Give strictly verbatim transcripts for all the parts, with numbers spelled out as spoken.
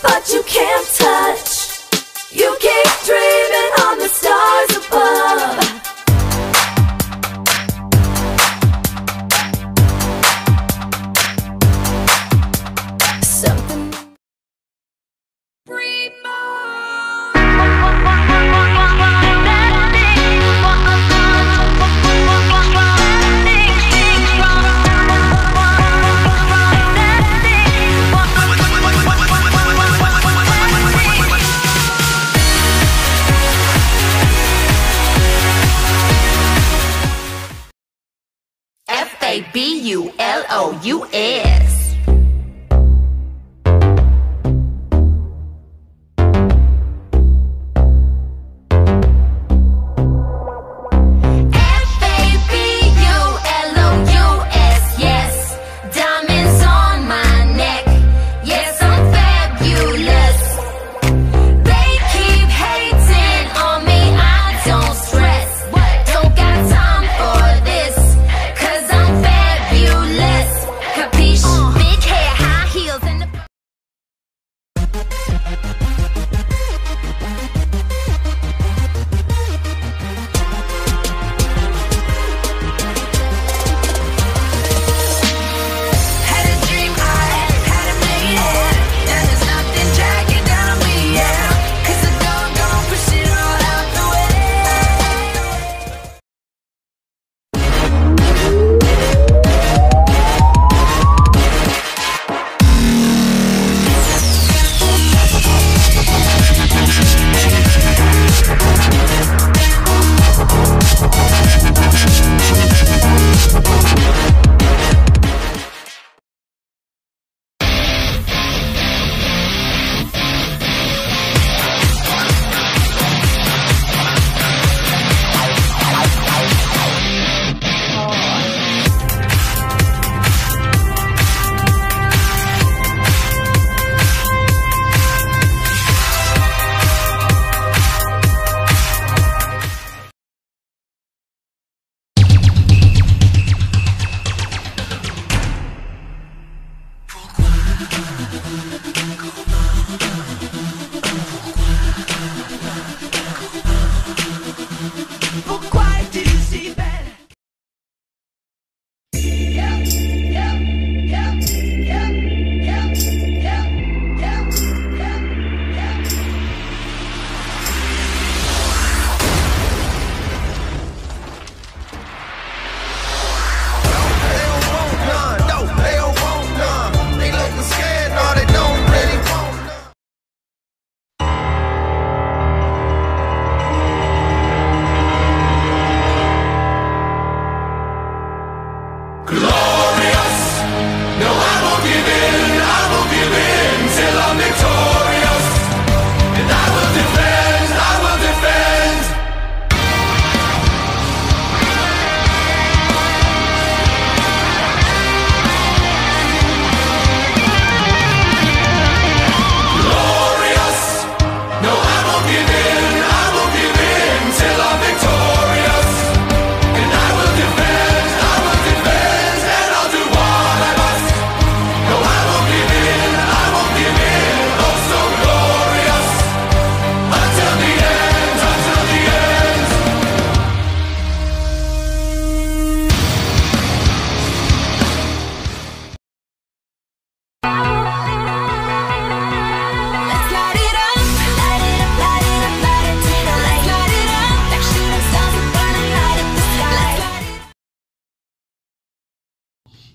But you can't touch. You keep dreaming on the stars above. Something free more. B U L O U S.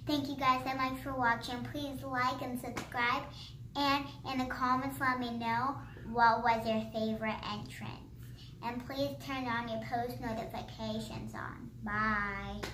Thank you guys so much for watching. Please like and subscribe, and in the comments let me know what was your favorite entrance. And please turn on your post notifications on. Bye.